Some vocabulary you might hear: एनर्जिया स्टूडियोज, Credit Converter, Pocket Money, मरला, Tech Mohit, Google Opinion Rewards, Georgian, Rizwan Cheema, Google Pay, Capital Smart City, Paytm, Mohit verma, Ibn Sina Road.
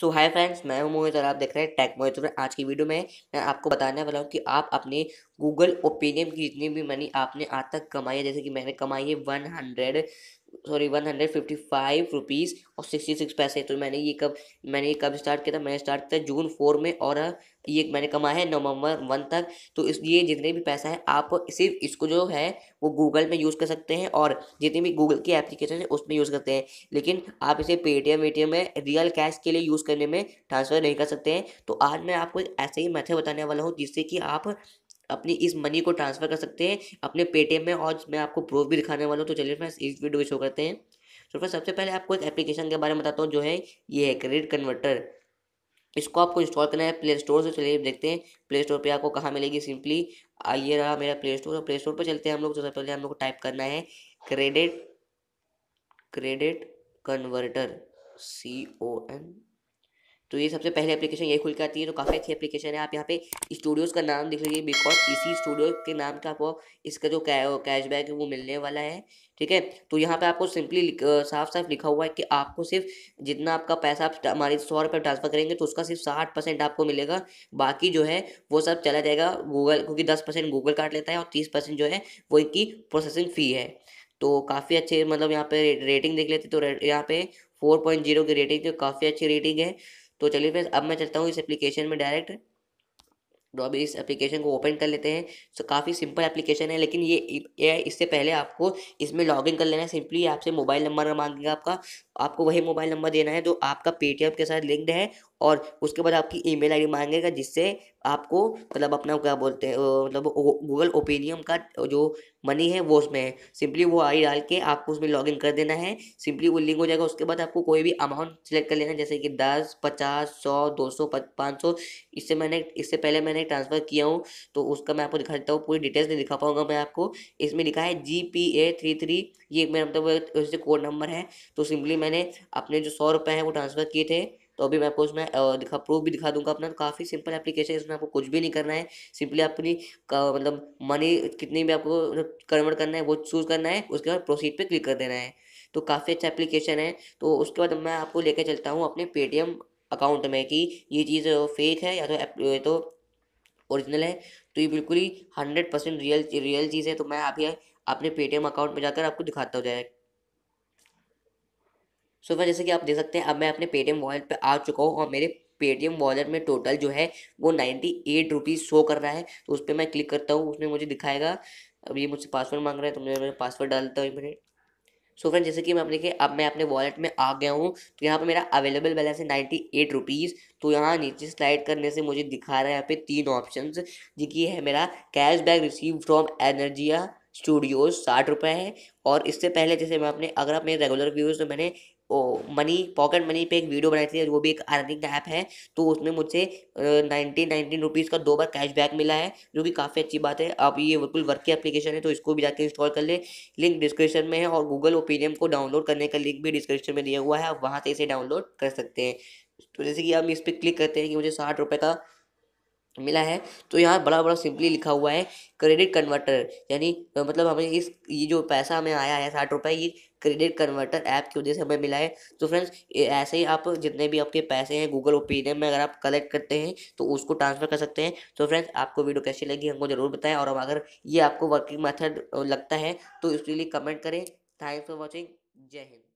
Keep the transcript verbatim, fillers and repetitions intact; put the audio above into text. सो hi friends, मैं हूं मोहित और आप देख रहे हैं टेक मोहित। आज की वीडियो में मैं आपको बताने वाला हूं कि आप अपने गूगल ओपिनियन की जितनी भी मनी आपने आज तक कमाई है, जैसे कि मैंने कमाई है one hundred sorry one hundred fifty five rupees और सिक्सटी सिक्स पैसे। तो मैंने ये कब मैंने ये कब स्टार्ट किया था? मैंने स्टार्ट किया था जून फोर में और ये मैंने कमाया है नवंबर वन तक। तो इसलिए जितने भी पैसा है आप सिर्फ इसको जो है वो गूगल में यूज़ कर सकते हैं और जितनी भी गूगल की एप्लीकेशन है उसमें यूज़ करते हैं, लेकिन आप इसे पेटीएम वेटीएम में रियल कैश के लिए यूज़ करने में ट्रांसफ़र नहीं कर सकते हैं। तो आज मैं आपको एक ऐसे ही मेथड बताने वाला हूँ जिससे कि आप अपनी इस मनी को ट्रांसफ़र कर सकते हैं अपने पेटीएम में, और मैं आपको प्रूफ भी दिखाने वाला हूँ। तो चलिए फ्रेंड्स, इस वीडियो को शो करते हैं। तो फ्रेंड्स, सबसे पहले आपको एक एप्लीकेशन के बारे में बताता हूँ, जो है ये है क्रेडिट कन्वर्टर। इसको आपको इंस्टॉल करना है प्ले स्टोर से। चलिए देखते हैं प्ले स्टोर पे आपको कहाँ मिलेगी। सिंपली ये रहा मेरा प्ले स्टोर, और प्ले स्टोर पर चलते हैं हम लोग। सबसे पहले हम लोग को टाइप करना है credit credit converter C O N. तो ये सबसे पहले एप्लीकेशन यही खुल के आती है। तो काफ़ी अच्छी एप्लीकेशन है। आप यहाँ पे स्टूडियोज़ का नाम देख लीजिए, बिकॉज इसी स्टूडियो के नाम का आपको इसका जो कैशबैक है वो मिलने वाला है। ठीक है, तो यहाँ पे आपको सिंपली साफ साफ लिखा हुआ है कि आपको सिर्फ जितना आपका पैसा आप हमारे सौ रुपये ट्रांसफर करेंगे तो उसका सिर्फ साठ परसेंट आपको मिलेगा, बाकी जो है वो सब चला जाएगा गूगल, क्योंकि दस परसेंट गूगल काट लेता है और तीस परसेंट जो है वो इनकी प्रोसेसिंग फ़ी है। तो काफ़ी अच्छे, मतलब यहाँ पे रेटिंग देख लेते, तो यहाँ पे फोर पॉइंट जीरो की रेटिंग, तो काफ़ी अच्छी रेटिंग है। तो चलिए फ्रेंड्स, अब मैं चलता हूँ इस एप्लीकेशन में डायरेक्ट। तो अभी इस एप्लीकेशन को ओपन कर लेते हैं। सो काफ़ी सिंपल एप्लीकेशन है, लेकिन ये ये इससे पहले आपको इसमें लॉगिन कर लेना है। सिंपली आपसे मोबाइल नंबर मांगेगा आपका, आपको वही मोबाइल नंबर देना है जो आपका पेटीएम के साथ लिंक्ड है, और उसके बाद आपकी ईमेल आईडी मांगेगा जिससे आपको मतलब अपना क्या बोलते हैं मतलब गूगल ओपिनियन का जो मनी है वो उसमें है। सिंपली वो आई डाल के आपको उसमें लॉगिन कर देना है। सिंपली वो लिंक हो जाएगा। उसके बाद आपको कोई भी अमाउंट सेलेक्ट कर लेना है, जैसे कि दस, पचास, सौ, दो सौ, पाँच सौ। इससे मैंने इससे पहले मैंने ट्रांसफ़र किया हूँ, तो उसका मैं आपको दिखा देता हूँ। पूरी डिटेल्स नहीं दिखा पाऊँगा मैं आपको। इसमें लिखा है G P A three three, ये मेरा मतलब उससे कोड नंबर है। तो सिंपली मैंने अपने जो सौ रुपये हैं वो ट्रांसफ़र किए थे, तो अभी मैं आपको उसमें दिखा प्रूफ भी दिखा दूंगा अपना। तो काफ़ी सिंपल एप्लीकेशन है, इसमें आपको कुछ भी नहीं करना है। सिंपली अपनी मतलब मनी कितनी भी आपको कन्वर्ट करना है वो चूज़ करना है, उसके बाद प्रोसीड पे क्लिक कर देना है। तो काफ़ी अच्छा एप्लीकेशन है। तो उसके बाद मैं आपको लेकर चलता हूँ अपने पेटीएम अकाउंट में कि ये चीज़ फेक है या तो तो ओरिजिनल है। तो ये बिल्कुल ही हंड्रेड परसेंट रियल रियल चीज़ है। तो मैं अभी अपने पेटीएम अकाउंट में जाकर आपको दिखाता हूँ डायरेक्ट। सो so, जैसे कि आप देख सकते हैं, अब मैं अपने पेटीएम वॉलेट पे आ चुका हूँ और मेरे पेटीएम वॉलेट में टोटल जो है वो नाइन्टी एट रुपीज़ शो कर रहा है। तो उस पर मैं क्लिक करता हूँ, उसमें मुझे दिखाएगा। अब ये मुझसे पासवर्ड मांग रहा है, तो मैं पासवर्ड डालता हूँ एक मिनट। सो फ्रेंड, जैसे कि मैं अपने के अब मैं अपने वॉलेट में आ गया हूँ। तो यहाँ पे मेरा अवेलेबल बैलेंस है नाइन्टी एट रुपीज़। तो यहाँ नीचे स्लाइड करने से मुझे दिखा रहा है यहाँ पे तीन ऑप्शंस, जो कि है मेरा cash back receive from एनर्जिया स्टूडियोज साठ रुपये है। और इससे पहले जैसे मैं अपने अगर आप मेरे रेगुलर व्यूज़, तो मैंने मनी पॉकेट मनी पे एक वीडियो बनाई थी, वो भी एक अर्निंग ऐप है। तो उसमें मुझे नाइनटीन नाइनटीन रुपीज़ का दो बार कैशबैक मिला है, जो कि काफ़ी अच्छी बात है। आप ये बिल्कुल वर्क की एप्लीकेशन है, तो इसको भी जाके इंस्टॉल कर ले। लिंक डिस्क्रिप्शन में है, और गूगल ओपिनियन को डाउनलोड करने का लिंक भी डिस्क्रिप्शन में दिया हुआ है, आप वहाँ से इसे डाउनलोड कर सकते हैं। तो जैसे कि हम इस पर क्लिक करते हैं कि मुझे साठ रुपये का मिला है, तो यहाँ बड़ा बड़ा सिंपली लिखा हुआ है क्रेडिट कन्वर्टर, यानी तो मतलब हमें इस ये जो पैसा हमें आया है साठ रुपये, ये क्रेडिट कन्वर्टर ऐप की वजह से हमें मिला है। तो फ्रेंड्स, ऐसे ही आप जितने भी आपके पैसे हैं गूगल ओपिनियन में अगर आप कलेक्ट करते हैं तो उसको ट्रांसफ़र कर सकते हैं। तो फ्रेंड्स, आपको वीडियो कैसी लगी हमको ज़रूर बताएं, और अगर ये आपको वर्किंग मेथड लगता है तो इसके लिए कमेंट करें। थैंक्स फॉर वॉचिंग, जय हिंद।